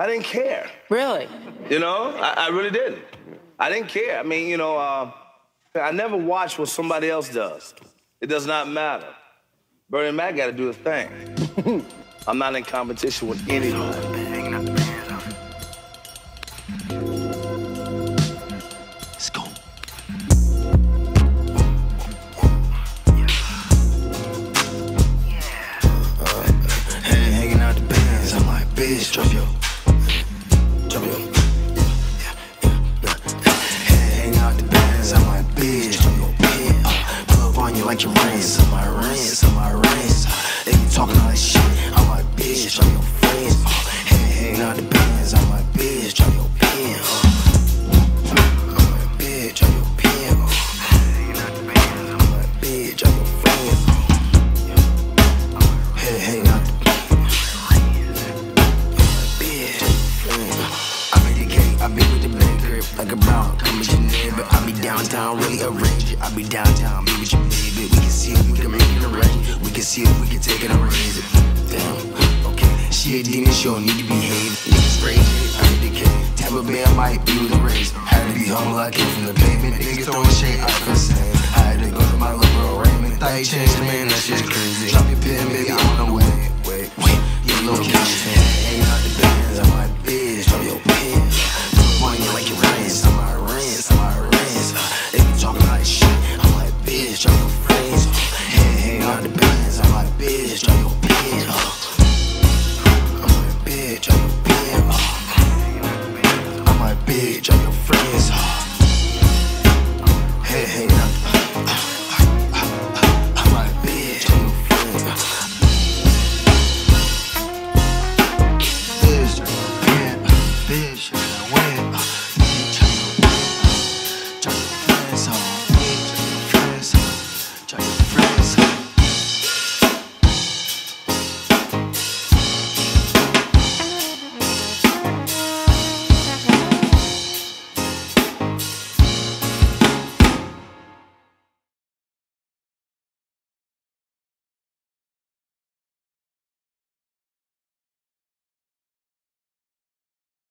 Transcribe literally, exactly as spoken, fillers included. I didn't care. Really? You know, I, I really didn't. I didn't care. I mean, you know, uh, I never watch what somebody else does. It does not matter. Bernie Mac got to do his thing. I'm not in competition with anyone. Bitch, drop yo, drop yo, yeah, yeah, yeah. Hang out the bands, I'm like, bitch, drop yo, yeah. Uh, pull up on you like your reins, on my reins, on my reins. They be talking all that shit, I'm like, bitch, drop your friends. Uh, hang out the bands, I'm like, bitch, drop your pen. Uh, I'm like, bitch, drop your pen. Uh, hang out the bands, I'm like, bitch, drop your friends. Uh, hey, hang out the I be with the black grip like a brown, come with your neighbor. I be downtown, really arrange it. I be downtown, be with your baby. We can see it, we can make it arrange. We can see it, we can take it and raise it. Damn, okay. She a demon, she don't need to behave. Niggas crazy, I be the king. Tampa Bay, I might be with the race. Had to be humble, I came from the pavement. Niggas throwing shade, I feel sad. Had to go to my liberal Raymond. Thought you changed, man, that shit's crazy. Drop your pen, baby, I'm on the way. Wait, wait, your little cash. Hang out the bands, I'm like, bitch, drop your pen. Like your friends, I'm my rants, I'm my rants. They be talking like shit, I'm like, bitch, drop your friends. Hang out the bands, I'm like, bitch, drop your pen. I'm like, bitch, drop your pen. I'm like, bitch, drop your friends. Hang out the bands, I'm like, bitch, drop your friends. Bitch, drop your pen, bitch.